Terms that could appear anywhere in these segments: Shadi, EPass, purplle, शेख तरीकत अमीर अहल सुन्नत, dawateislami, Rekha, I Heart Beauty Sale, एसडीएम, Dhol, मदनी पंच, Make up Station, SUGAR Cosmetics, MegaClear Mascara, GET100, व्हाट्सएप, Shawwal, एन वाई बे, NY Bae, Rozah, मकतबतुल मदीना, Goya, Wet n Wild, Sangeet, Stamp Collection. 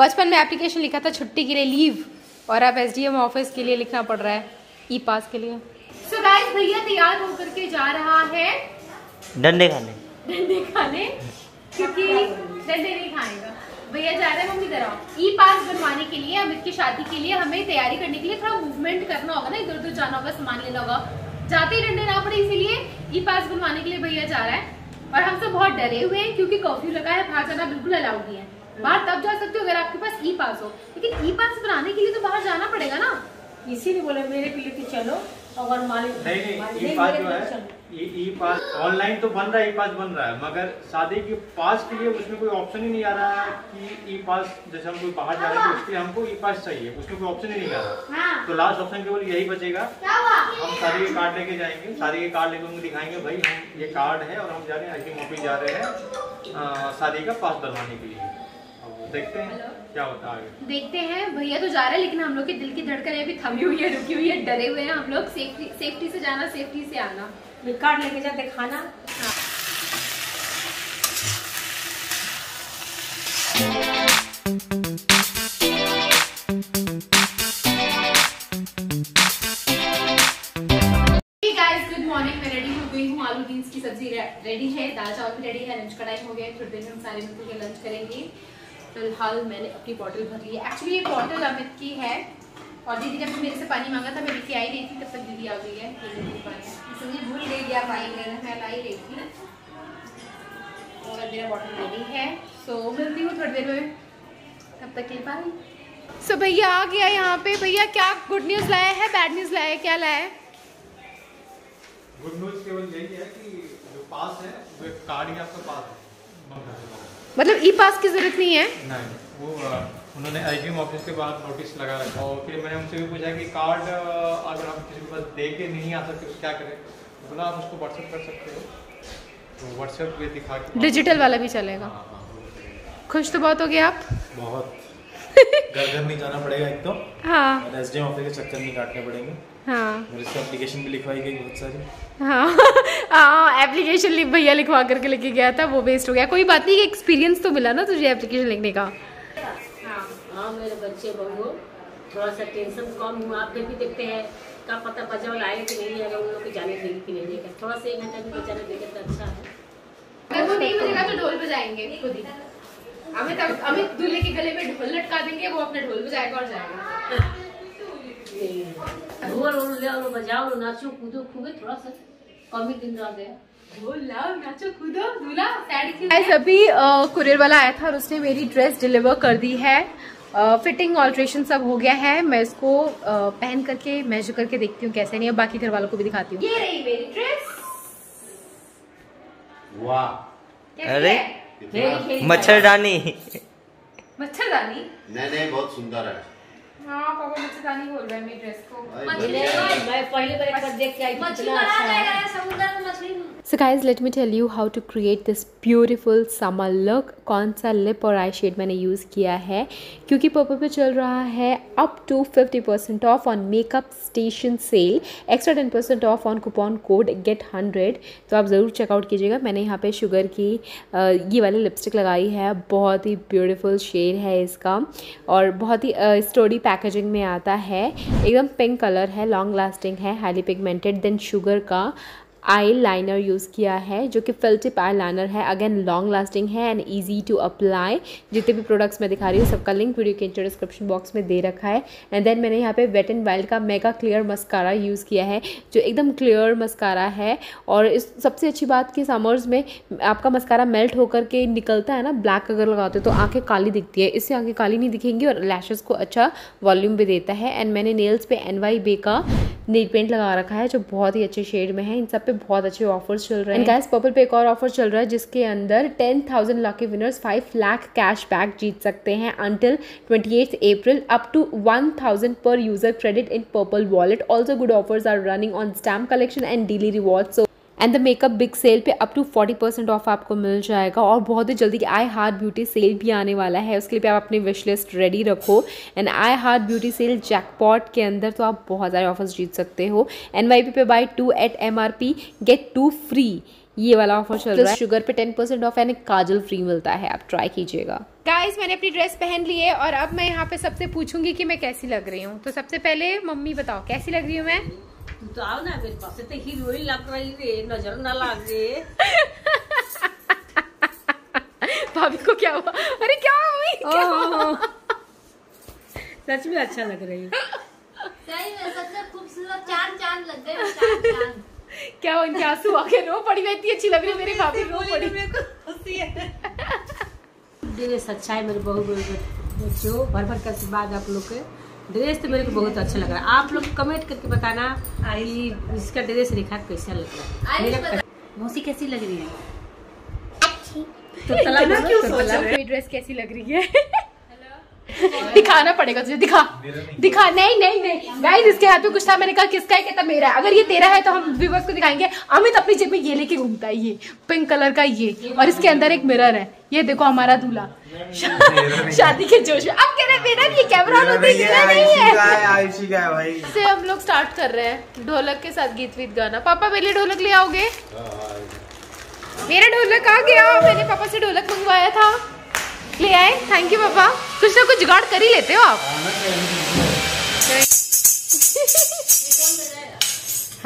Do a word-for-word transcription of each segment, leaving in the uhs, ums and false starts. बचपन में एप्लीकेशन लिखा था छुट्टी के लिए लीव, और अब एसडीएम ऑफिस के लिए लिखना पड़ रहा है ई पास के लिए। सो गाइस भैया तैयार होकर के जा रहा है डंडे खाने, डंडे खाने क्योंकि डंडे नहीं खाएगा भैया, जा रहे हैं मम्मी तरह ई पास बनवाने के लिए। अब इसकी शादी के लिए हमें तैयारी करने के लिए थोड़ा मूवमेंट करना होगा ना, इधर उधर जाना होगा, सामान लेना होगा, जाते ही डंडे ना पड़े इसीलिए ई पास बनवाने के लिए भैया जा रहा है। और हम सब बहुत डरे हुए हैं क्योंकि कर्फ्यू लगा है, बाहर जाना बिल्कुल अलाउड नहीं है। बाहर तब जा सकते हो अगर आपके पास ई पास हो, लेकिन ई पास बनाने के लिए तो बाहर जाना पड़ेगा ना, इसीलिए बोले मेरे के लिए चलो। अगर मालिक नहीं नहीं ई पास ऑनलाइन तो बन रहा है, ई पास बन रहा है, मगर शादी के पास के लिए उसमें कोई ऑप्शन ही नहीं आ रहा है कि ई पास, जैसे हम कोई बाहर जा रहे हैं उसके लिए हमको ई पास चाहिए, उसमें कोई ऑप्शन ही नहीं आ रहा। तो लास्ट ऑप्शन केवल यही बचेगा, हम शादी के कार्ड लेके जाएंगे, शादी के कार्ड लेके उनको दिखाएंगे भाई हम ये कार्ड है और हम जा रहे हैं आईटी ऑफिस जा रहे हैं शादी का पास बनवाने के लिए। देखते हैं क्या होता है, देखते हैं। भैया तो जा रहे हैं लेकिन हम लोग के दिल की धड़कन अभी थमी हुई है, रुकी हुई है, डरे हुए हैं हम लोग। सेफ्टी सेफ्टी से जाना, सेफ्टी से आना, कार्ड लेके जाते खाना। हाँ। Hey guys, good morning, मैं रेडी हो गई हूँ, आलू बीन्स की सब्जी रेडी है, दाल चावल भी रेडी है, लंच का टाइम हो गया, थोड़ी देर में हम सारे मिलकर लंच करेंगे। फिलहाल मैंने अपनी बॉटल भर ली है, एक्चुअली ये बॉटल अमित की है, और दीदी जब मेरे से पानी मांगा था मैं लेके आई रही थी, तब तक दीदी आ गई है, इसलिए भूल गई कि आप आई लेना, मैं लाई रही थी। और मेरा बॉटल रेडी है, सो मिलती हूँ थोड़ी देर में, तब तक के बाय। सो भैया आ गया यहाँ पे। भैया क्या गुड न्यूज़ लाया है, बैड न्यूज़ लाया है, क्या लाया है? गुड न्यूज़ केवल यही है कि जो पास है वो कार्ड ही आपका पास है, मतलब ई पास की जरूरत नहीं है। नहीं, वो उन्होंने आईटीएम ऑफिस के बाहर नोटिस लगा रखा, और फिर मैंने उनसे भी पूछा कि कार्ड अगर आप किसी के पास दे के नहीं आ सकते तो क्या करें, बोला आप उसको व्हाट्सएप कर सकते हो, तो व्हाट्सएप पे दिखा के डिजिटल वाला भी चलेगा। खुश तो बहुत हो गए आप? बहुत। घर घर नहीं जाना पड़ेगा एक तो, हाँ, एसडीएम ऑफिस के चक्कर नहीं काटने पड़ेंगे। हाँ, एप्लीकेशन भी लिखवाई गई बहुत सारी। हाँ, एप्लीकेशन लिख भैया लिखवा करके लेके गया था, वो वेस्ट हो गया। कोई बात नहीं, एक्सपीरियंस तो मिला ना तुझे एप्लीकेशन लिखने का। हाँ, मेरे बच्चे बहु थोड़ा सा टेंशन कम हुआ, आप भी देखते हैं क्या पता बजाओ आए कि नहीं, अगर उन लोग को जाने देगी कि नहीं देगा, थोड़ा सा एक घंटा भी बचाने देगा तो अच्छा है। अगर वो नहीं मिलेगा तो ढोल बजाएंगे खुद ही, अमित अमित दूल्हे के गले में ढोल लटका देंगे, वो अपने ढोल बजाएगा और जाएगा। ढोल ले आओ, बजाओ, नाचो कूदो, खूबे थोड़ा सा कम ही दिन रह गया। ढोल लाओ, नाचो कूदो, दूल्हा साड़ी क्यों? गाइस अभी कुरियर वाला आया था और उसने मेरी ड्रेस डिलीवर कर दी है, फिटिंग ऑल्ट्रेशन सब हो गया है। मैं इसको पहन करके मेजर करके देखती हूँ कैसे नहीं, और बाकी घर वालों को भी दिखाती हूँ। ये रही मेरी ड्रेस, वाह, अरे मच्छरदानी, मच्छरदानी नहीं नहीं बहुत सुंदर है। हाँ पापा मच्छरदानी बोल रहे हैं मेरी ड्रेस को, मैं पहले बार देख के आई, कितना अच्छा है समुद्र में मछली। So guys let me tell you how to create this beautiful summer look. कौन सा लिप और आई शेड मैंने यूज़ किया है, क्योंकि पर्पल पे चल रहा है up to fifty percent off on makeup station sale, extra ten percent off on coupon code get hundred, तो आप ज़रूर चेकआउट कीजिएगा। मैंने यहाँ पे शुगर की ये वाली लिपस्टिक लगाई है, बहुत ही ब्यूटीफुल शेड है इसका, और बहुत ही स्टोरी पैकेजिंग में आता है, एकदम पिंक कलर है, लॉन्ग लास्टिंग है, हाईली पिगमेंटेड। देन शुगर का आई लाइनर यूज़ किया है जो कि फिल टिप आई लाइनर है, अगेन लॉन्ग लास्टिंग है एंड ईजी टू अप्लाई। जितने भी प्रोडक्ट्स मैं दिखा रही हूँ सबका लिंक वीडियो के नीचे डिस्क्रिप्शन बॉक्स में दे रखा है। एंड देन मैंने यहाँ पे वेट एंड वाइल्ड का मेगा क्लियर मस्कारा यूज़ किया है, जो एकदम क्लियर मस्कारा है, और इस सबसे अच्छी बात कि समर्स में आपका मस्कारा मेल्ट होकर के निकलता है ना, ब्लैक अगर लगाते हो तो आँखें काली दिखती है, इससे आँखें काली नहीं दिखेंगी और लैशेज़ को अच्छा वॉल्यूम भी देता है। एंड मैंने नेल्स पे एन वाई बे का नेल पेंट लगा रखा है जो बहुत ही अच्छे शेड में है। इन सब पे बहुत अच्छे ऑफर्स चल रहे हैं। एंड गाइस पर्पल पे एक और ऑफर चल रहा है जिसके अंदर ten thousand lucky winners five lakh cash back जीत सकते हैं until twenty eight April, up to one thousand पर user credit in Purplle wallet. Also good offers are running on stamp collection and daily reward, so and the makeup big sale पे up to forty percent off आपको मिल जाएगा। और बहुत ही जल्दी आई heart beauty cell भी आने वाला है, उसके लिए भी आप अपनी विश लिस्ट रेडी रखो। And I heart beauty sale jackpot के अंदर तो आप बहुत सारे ऑफर्स जीत सकते हो। एन वाई बी पे buy two at M R P get two free, ये वाला ऑफर चल रहा है। शुगर पे ten percent off and kajal free मिलता है, आप ट्राई कीजिएगा। गाइस मैंने अपनी ड्रेस पहन ली है और अब मैं यहाँ पे सबसे पूछूंगी कि मैं कैसी लग रही हूँ। तो सबसे पहले मम्मी बताओ कैसी लग रही हूँ मैं। तो आओ ना मेरे पास, तो हीरोइन लग रही है, नजर ना लगे। भाभी को क्या हुआ? अरे क्या हुआ? सच में अच्छा लग रही है। खूबसूरत चार चांद लग गए। क्या हो, इनके आंसू आ गए, रो पड़ी। मैं इतनी अच्छी लग रही हूँ, मेरे भाभी रो पड़ी। मेरे को खुशी है, ड्रेस अच्छा है मेरे बहुत बच्चों। भर भर कर बाद आप लोग के ड्रेस तो मेरे को बहुत अच्छा लग रहा है। आप लोग कमेंट करके बताना इसका ड्रेस रेखा कैसा लग रहा है। मौसी कैसी लग रही है? तो तलाक क्यों सोच रहे हो? ड्रेस कैसी लग रही है? दिखाना पड़ेगा तुझे, दिखा दिखा। नहीं नहीं नहीं गाइस, इसके हाथ में कुछ था, मैंने कहा किसका है? कहता मेरा है। अगर ये तेरा है तो हम व्यूअर्स को दिखाएंगे। अमित अपनी जेब में ये लेके घूमता है, ये पिंक कलर का, ये और इसके अंदर एक मिरर है। ये देखो हमारा दूल्हा शादी के जोश में। अब कह रहे मिरर, ये कैमरा नहीं है। इससे हम लोग स्टार्ट कर रहे हैं ढोलक के साथ गीत वीत गाना। पापा मेरे लिए ढोलक ले आओगे? मेरा ढोलक आ गया, मैंने पापा से ढोलक मंगवाया था, ले आए। थैंक यू पापा, कुछ ना कुछ जुगाड़ कर ही लेते हो आप।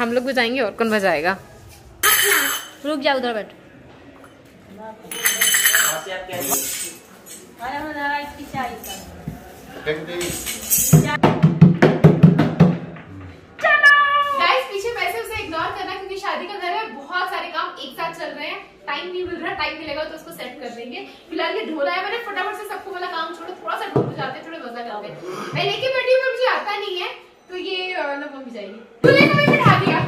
हम लोग बजाएंगे और कौन बजाएगा? रुक जाओ, उधर बैठ। गाइस पीछे पैसे उसे इग्नोर करना, क्योंकि शादी का घर है, बहुत सारे काम एक साथ चल रहे हैं, टाइम नहीं मिल रहा। टाइम मिलेगा तो उसको सेट कर देंगे। फिलहाल ये ढोला है, मैंने फटाफट से सबको बोला काम छोड़ो, थोड़ा सा ढोल बजाते हैं, थोड़ा मजा करते हैं। मैं लेके बैठी हूँ, मुझे आता नहीं है तो ये नम जाएगी। दूल्हे को भी बिठा दिया।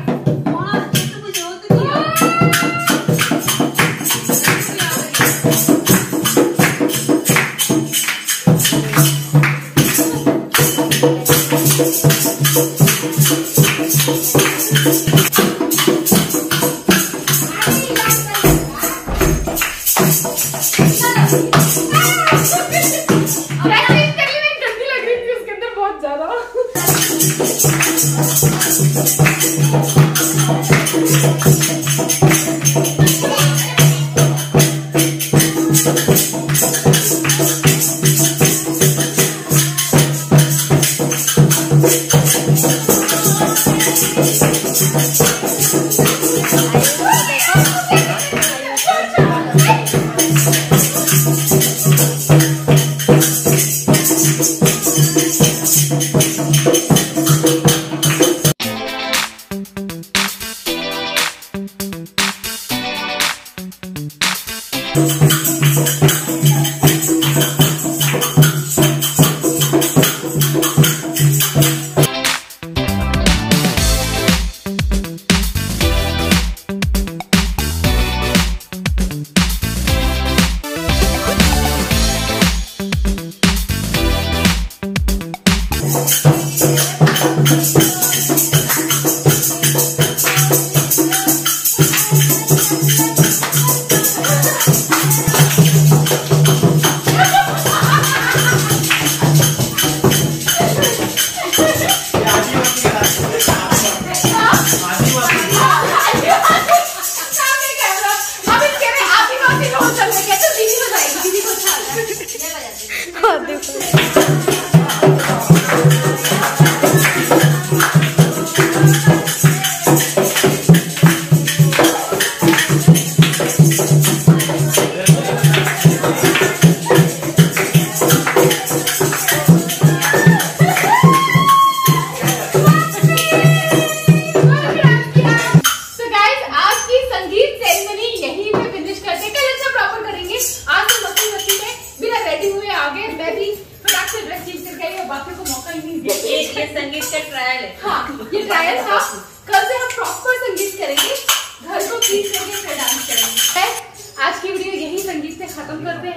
आज की वीडियो यही संगीत से खत्म करते हैं।